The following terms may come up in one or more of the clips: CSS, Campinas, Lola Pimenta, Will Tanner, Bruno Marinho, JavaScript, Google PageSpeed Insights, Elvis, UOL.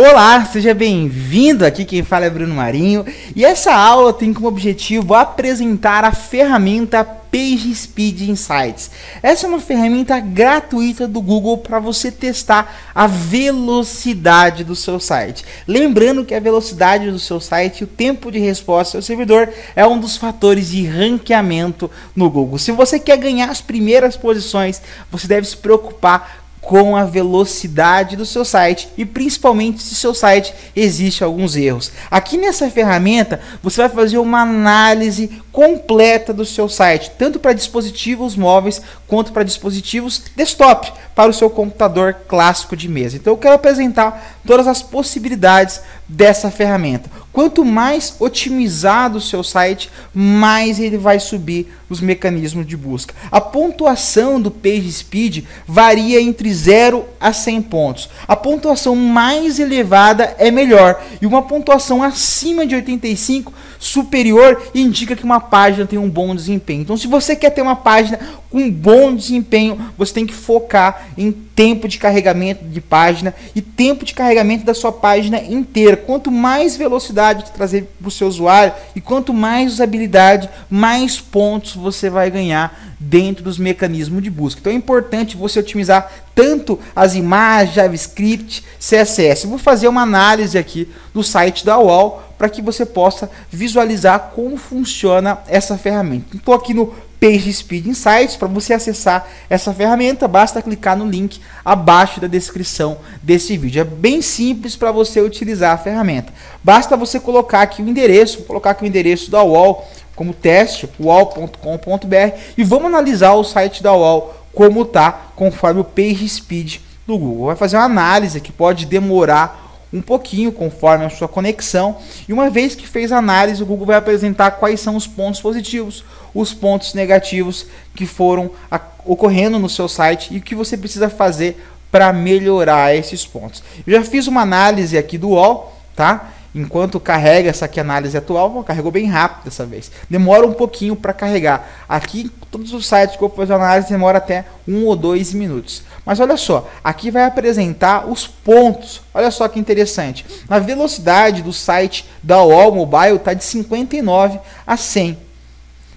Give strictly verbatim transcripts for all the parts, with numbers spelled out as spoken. Olá, seja bem-vindo, aqui quem fala é Bruno Marinho e essa aula tem como objetivo apresentar a ferramenta PageSpeed Insights. Essa é uma ferramenta gratuita do Google para você testar a velocidade do seu site. Lembrando que a velocidade do seu site, o tempo de resposta ao servidor, é um dos fatores de ranqueamento no Google. Se você quer ganhar as primeiras posições, você deve se preocupar com a velocidade do seu site e principalmente se seu site existe alguns erros. Aqui nessa ferramenta você vai fazer uma análise completa do seu site, tanto para dispositivos móveis quanto para dispositivos desktop, para o seu computador clássico de mesa. Então eu quero apresentar todas as possibilidades dessa ferramenta. Quanto mais otimizado o seu site, mais ele vai subir os mecanismos de busca. A pontuação do PageSpeed varia entre zero a cem pontos. A pontuação mais elevada é melhor, e uma pontuação acima de oitenta e cinco, superior, indica que uma página tem um bom desempenho. Então, se você quer ter uma página com bom desempenho, você tem que focar em tempo de carregamento de página e tempo de carregamento da sua página inteira. Quanto mais velocidade trazer para o seu usuário e quanto mais usabilidade, mais pontos você vai ganhar dentro dos mecanismos de busca. Então é importante você otimizar tanto as imagens, JavaScript, C S S. Eu vou fazer uma análise aqui do site da U O L para que você possa visualizar como funciona essa ferramenta. Estou aqui no PageSpeed Insights. Para você acessar essa ferramenta, basta clicar no link abaixo da descrição desse vídeo. É bem simples para você utilizar a ferramenta. Basta você colocar aqui o endereço, vou colocar aqui o endereço da U O L como teste, u o l ponto com ponto b r, e vamos analisar o site da U O L como tá conforme o PageSpeed do Google. Vai fazer uma análise que pode demorar um pouquinho conforme a sua conexão, e uma vez que fez a análise, o Google vai apresentar quais são os pontos positivos, os pontos negativos que foram a, ocorrendo no seu site e o que você precisa fazer para melhorar esses pontos. Eu já fiz uma análise aqui do U O L, tá? Enquanto carrega essa aqui, análise atual, carregou bem rápido dessa vez. Demora um pouquinho para carregar. Aqui, todos os sites que eu fiz análise demora até um ou dois minutos. Mas olha só, aqui vai apresentar os pontos. Olha só que interessante. A velocidade do site da U O L Mobile está de cinquenta e nove a cem.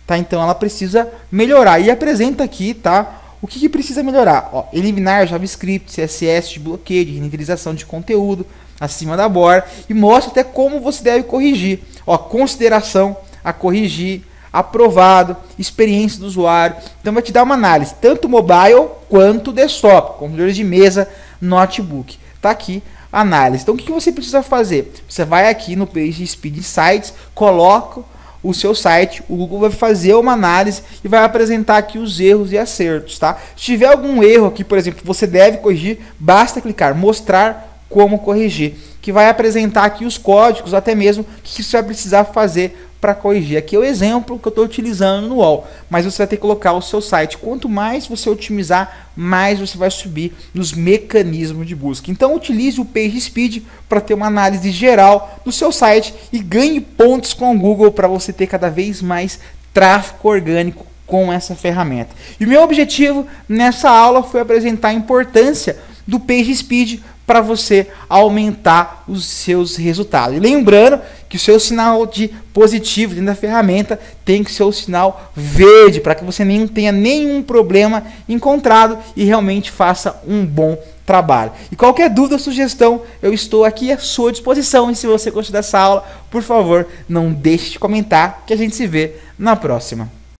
Tá? Então ela precisa melhorar. E apresenta aqui, tá? O que, que precisa melhorar? Ó, eliminar JavaScript, C S S, de bloqueio, de renderização de conteúdo acima da borda, e mostra até como você deve corrigir. Ó, consideração a corrigir, aprovado, experiência do usuário. Então vai te dar uma análise, tanto mobile quanto desktop, computadores de mesa, notebook. Tá aqui a análise. Então o que, que você precisa fazer? Você vai aqui no PageSpeed Insights, coloca o seu site, o Google vai fazer uma análise e vai apresentar aqui os erros e acertos, tá? Se tiver algum erro aqui, por exemplo, você deve corrigir, basta clicar mostrar como corrigir, que vai apresentar aqui os códigos, até mesmo que você vai precisar fazer para corrigir. Aqui é o exemplo que eu estou utilizando no U O L, mas você vai ter que colocar o seu site. Quanto mais você otimizar, mais você vai subir nos mecanismos de busca. Então utilize o PageSpeed para ter uma análise geral do seu site e ganhe pontos com o Google para você ter cada vez mais tráfego orgânico com essa ferramenta. E o meu objetivo nessa aula foi apresentar a importância do PageSpeed para você aumentar os seus resultados. E lembrando que o seu sinal de positivo dentro da ferramenta tem que ser o sinal verde, para que você não tenha nenhum problema encontrado e realmente faça um bom trabalho. E qualquer dúvida ou sugestão, eu estou aqui à sua disposição. E se você gostou dessa aula, por favor, não deixe de comentar, que a gente se vê na próxima.